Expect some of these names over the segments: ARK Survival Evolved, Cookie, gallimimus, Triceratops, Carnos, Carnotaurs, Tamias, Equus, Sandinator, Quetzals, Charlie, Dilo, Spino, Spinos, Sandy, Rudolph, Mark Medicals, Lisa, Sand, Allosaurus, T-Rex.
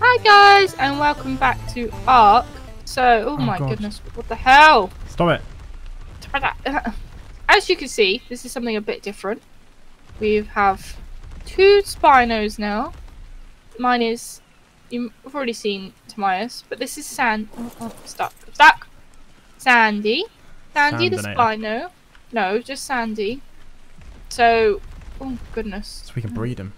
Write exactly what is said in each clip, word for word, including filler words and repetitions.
Hi guys, and welcome back to Ark. So, oh, oh my God. goodness, what the hell? Stop it. As you can see, this is something a bit different. We have two Spinos now. Mine is, you've already seen Tamias, but this is Sand. Oh, oh, I'm stuck, I'm stuck. Sandy. Sandy Sandinator. The Spino. No, just Sandy. So, oh goodness. So we can breed them.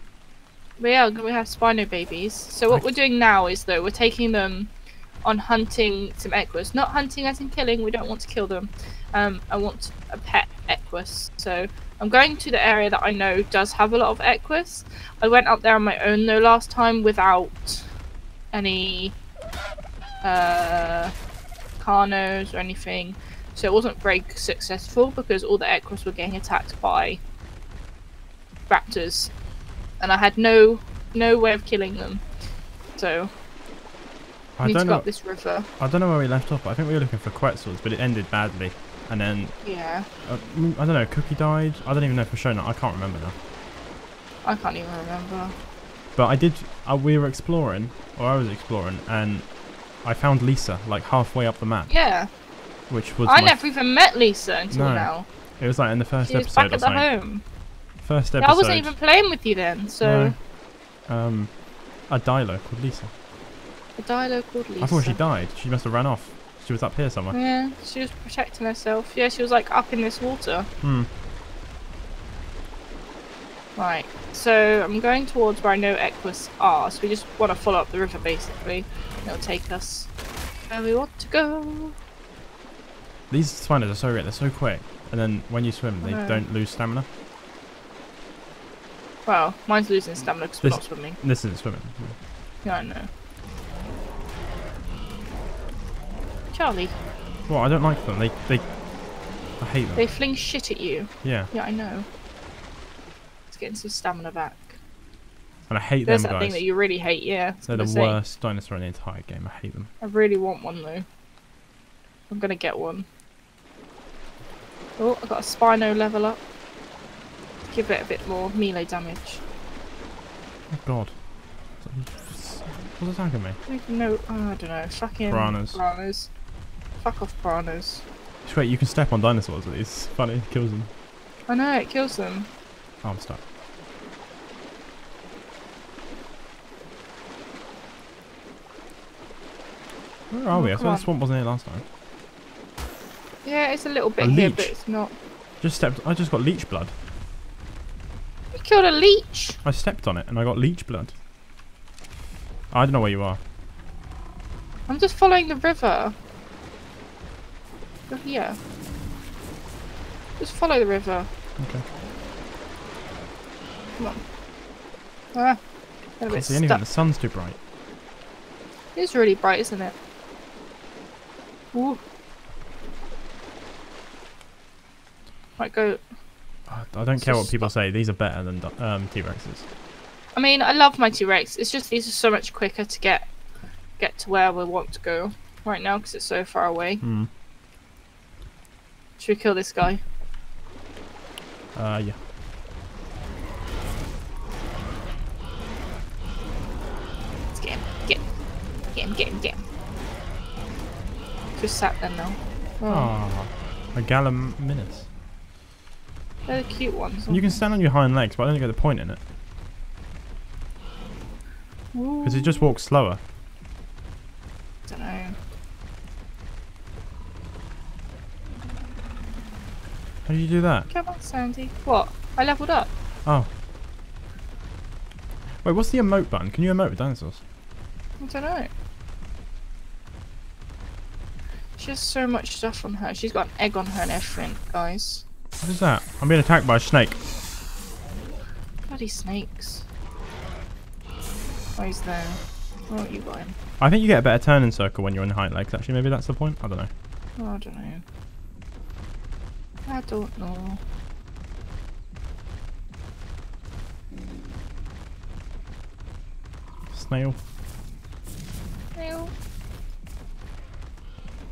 We are, we have Spino babies. So what I... we're doing now is though, we're taking them on hunting some Equus. Not hunting as in killing, we don't want to kill them. Um, I want a pet Equus. So I'm going to the area that I know does have a lot of Equus. I went up there on my own though last time without any uh, Carnos or anything. So it wasn't very successful because all the Equus were getting attacked by raptors. And I had no no way of killing them. So I need to go up this river. I don't know where we left off. I think we were looking for Quetzals, but it ended badly. And then yeah, uh, I don't know. Cookie died. I don't even know for sure. Now I can't remember now. I can't even remember. But I did. Uh, we were exploring, or I was exploring, and I found Lisa like halfway up the map. Yeah. Which was I never even met Lisa until no. now. It was like in the first she episode. Was back at the home. First episode. I wasn't even playing with you then, so. No. Um, a Dilo called Lisa. A Dilo called Lisa. I thought she died. She must have ran off. She was up here somewhere. Yeah, she was protecting herself. Yeah, she was like up in this water. Hmm. Right, so I'm going towards where I know Equus are, so we just want to follow up the river basically. It'll take us where we want to go. These spinos are so great, they're so quick. And then when you swim, they oh. don't lose stamina. Well, mine's losing stamina because we're not swimming. This isn't swimming. Yeah, I know. Charlie. Well, I don't like them. They, they, I hate them. They fling shit at you. Yeah. Yeah, I know. It's getting some stamina back. And I hate There's them guys. There's that thing that you really hate, yeah. They're the say. worst dinosaur in the entire game. I hate them. I really want one though. I'm gonna get one. Oh, I got a Spino level up. Give it a bit more melee damage. Oh God. What's attacking me? No, oh, I don't know. Fucking piranhas. piranhas. Fuck off piranhas. Just wait, you can step on dinosaurs with these. Funny, it kills them. I know, it kills them. Oh, I'm stuck. Where are oh, we? I thought the swamp wasn't here last time. Yeah, it's a little bit a here, leech. but it's not. Just stepped. I just got leech blood. Killed a leech. I stepped on it and I got leech blood. I don't know where you are. I'm just following the river. You're here. Just follow the river. Okay. Come on. Ah, I can't see anything. The sun's too bright. It is really bright, isn't it? Ooh. Might go. I don't care what people say. These are better than um, T-Rexes. I mean, I love my T-Rex. It's just these are so much quicker to get get to where we want to go right now because it's so far away. Mm. Should we kill this guy? Uh, yeah. Let's get him. Get him. Get him. Get him. Get him. Just sat there now. Oh, oh a gallimimus. They're the cute ones. You can stand on your hind legs, but I don't get the point in it. Because it just walks slower. I don't know. How do you do that? Come on, Sandy. What? I leveled up. Oh. Wait, what's the emote button? Can you emote with dinosaurs? I don't know. She has so much stuff on her. She's got an egg on her and everything, guys. What is that? I'm being attacked by a snake. Bloody snakes. Oh, he's there. Where are you going? I think you get a better turning circle when you're in hind legs, actually. Maybe that's the point? I don't know. Oh, I don't know. I don't know. Snail. Snail.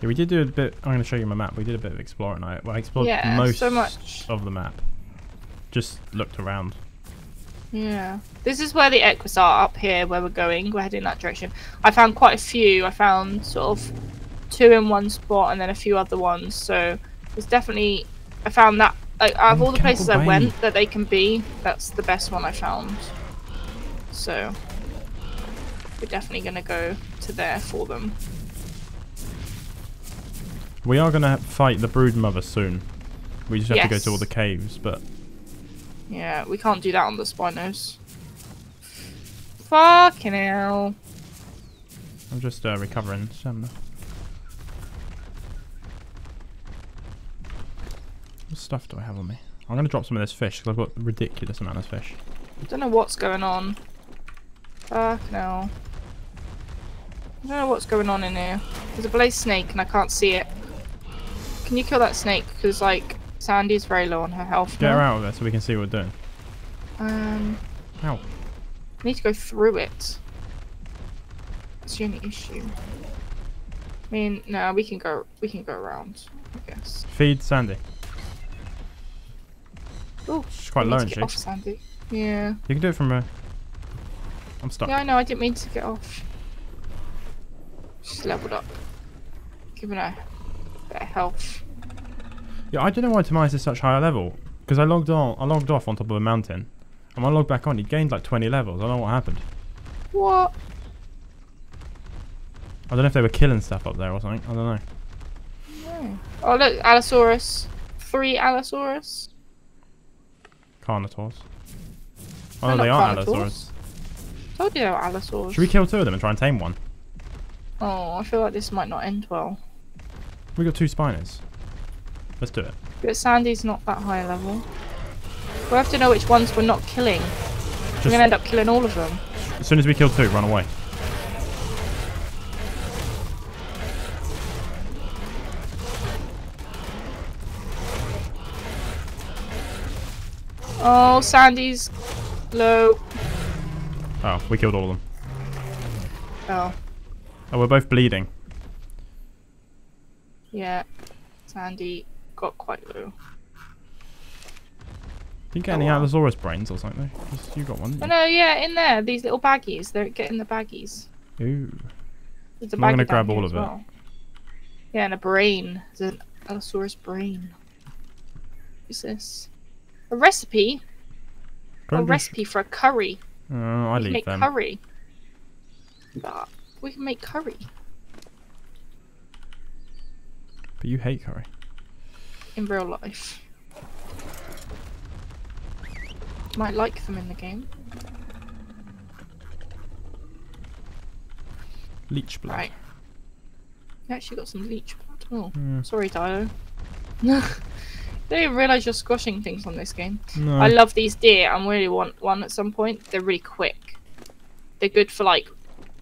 Yeah, we did do a bit. I'm going to show you my map. We did a bit of exploring. I, well, I explored yeah, most so much. of the map. Just looked around. Yeah. This is where the Equus are up here, where we're going. We're heading that direction. I found quite a few. I found sort of two in one spot and then a few other ones. So there's definitely... I found that... Like, out of all the places I went that they can be, that's the best one I found. So we're definitely going to go to there for them. We are going to fight the broodmother soon. We just have yes. to go to all the caves, but... Yeah, we can't do that on the spinos. Fucking hell. I'm just uh, recovering stamina. What stuff do I have on me? I'm going to drop some of this fish, because I've got a ridiculous amount of fish. I don't know what's going on. Fucking hell. I don't know what's going on in here. There's a blaze snake, and I can't see it. Can you kill that snake? Because, like... Sandy's very low on her health. Get her out of there so we can see what we're doing. Um. Ow. I need to go through it. That's the only issue. I mean, no, we can go. We can go around. I guess. Feed Sandy. Oh, she's quite low, isn't she? Get off Sandy. Yeah. You can do it from her. I'm stuck. Yeah, I know. I didn't mean to get off. She's leveled up. Giving her better health. Yeah, I don't know why Tamias is such high level. Because I logged on, I logged off on top of a mountain, and when I logged back on, he gained like twenty levels. I don't know what happened. What? I don't know if they were killing stuff up there or something. I don't know. No. Oh look, Allosaurus, three Allosaurus. Carnotaurs. Oh no, no, they aren't Allosaurus. I told you they were Allosaurus. Should we kill two of them and try and tame one? Oh, I feel like this might not end well. We got two spiners. Let's do it. But Sandy's not that high level. We'll have to know which ones we're not killing. Just we're going to end up killing all of them. As soon as we kill two, run away. Oh, Sandy's low. Oh, we killed all of them. Oh. Oh, we're both bleeding. Yeah. Sandy... got quite low. Did you get oh, any Allosaurus brains or something? You got one, didn't you? Oh no, yeah, in there. These little baggies. They're getting the baggies. Ooh. There's a I'm going to grab all of it. Well. Yeah, and a brain. There's an Allosaurus brain. What's this? A recipe? Don't a recipe for a curry. Oh, I leave make them. Curry. But we can make curry. But you hate curry. In real life. Might like them in the game. Leech blood. Right. You actually got some leech blood. Oh, yeah. Sorry, Dilo. They didn't realise you're squashing things on this game. No. I love these deer. I really want one at some point. They're really quick. They're good for like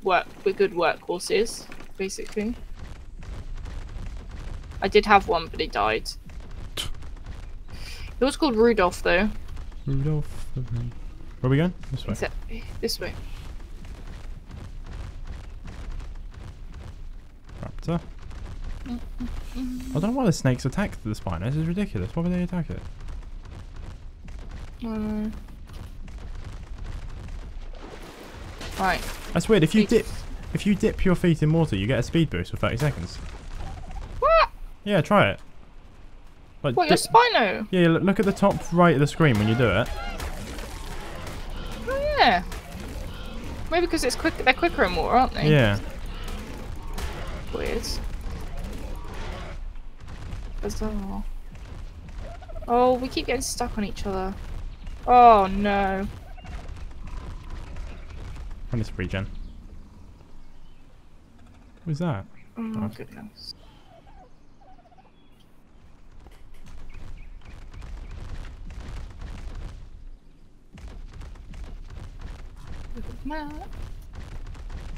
work. We're good workhorses, basically. I did have one, but it died. It was called Rudolph, though. Rudolph. Where are we going? This way. Except this way. Raptor. Mm -mm. I don't know why the snakes attacked the spider. This is ridiculous. Why would they attack it? Uh, right. That's weird. If you dip, if you dip your feet in water, you get a speed boost for thirty seconds. What? Yeah, try it. Like what, your Spino? Yeah, look at the top right of the screen when you do it. Oh, yeah. Maybe because it's quick, they're quicker in water, aren't they? Yeah. Weird. Bizarre. Oh, we keep getting stuck on each other. Oh, no. I need to regen. What was that? Oh, oh. Goodness.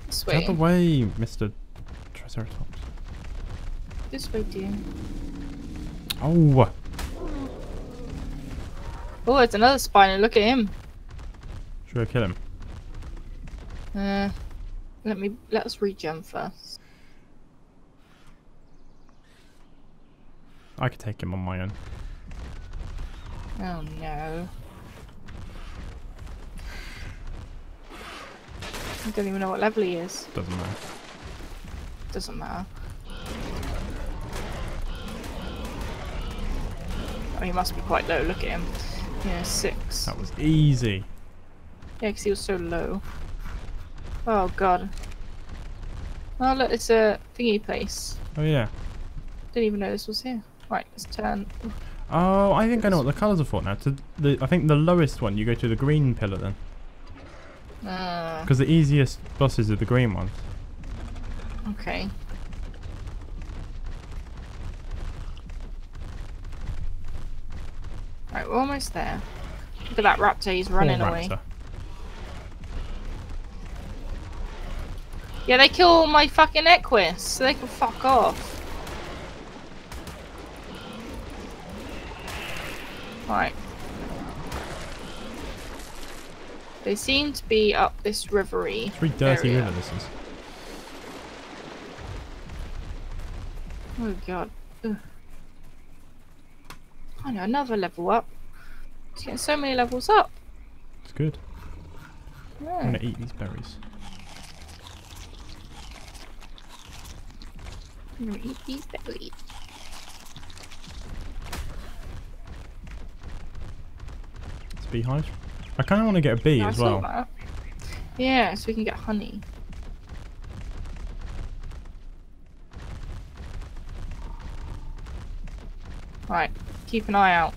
This way. Out the way, Mister Triceratops. This way, dear. Oh. Oh, it's another spino. Look at him. Should I kill him? Uh, let me let us regen first. I could take him on my own. Oh no. I don't even know what level he is. Doesn't matter. Doesn't matter. Oh, he must be quite low. Look at him. Yeah, six. That was easy. Yeah, because he was so low. Oh god. Oh look, it's a thingy place. Oh yeah. Didn't even know this was here. Right, let's turn. Oh, I think I know what the colours are for now. To the, I think the lowest one, you go to the green pillar then. Because uh, the easiest bosses are the green ones. Okay. Right, we're almost there. Look at that raptor, he's running Poor away. Raptor. Yeah, they kill my fucking Equus, so they can fuck off. Right. They seem to be up this rivery. It's pretty dirty area. River this is. Oh god. Ugh. Oh no, another level up. It's getting so many levels up. It's good. Yeah. I'm gonna eat these berries. I'm gonna eat these berries. Beehive. I kind of want to get a bee yeah, as well. That. Yeah, so we can get honey. Right, keep an eye out.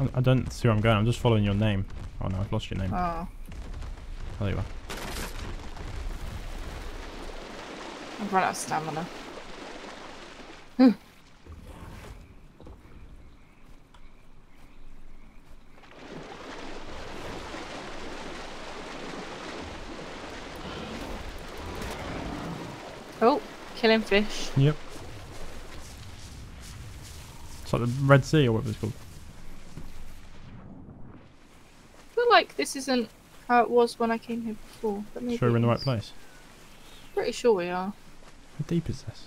I, I don't see where I'm going. I'm just following your name. Oh no, I've lost your name. Oh. Oh there you are. I've run out of stamina. Hm. Oh, killing fish. Yep. It's like the Red Sea or whatever it's called. I feel like this isn't how it was when I came here before. But maybe sure we're in the right place? Pretty sure we are. How deep is this?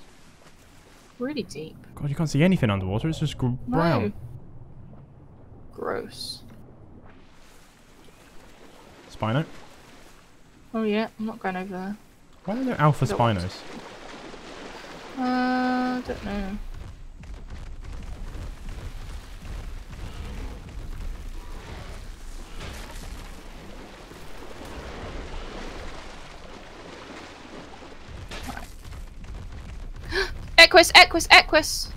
Really deep. God, you can't see anything underwater, it's just gr brown. No. Gross. Spino? Oh yeah, I'm not going over there. Why are there alpha spinos? Uh, I don't know. Right. Equus, Equus, Equus!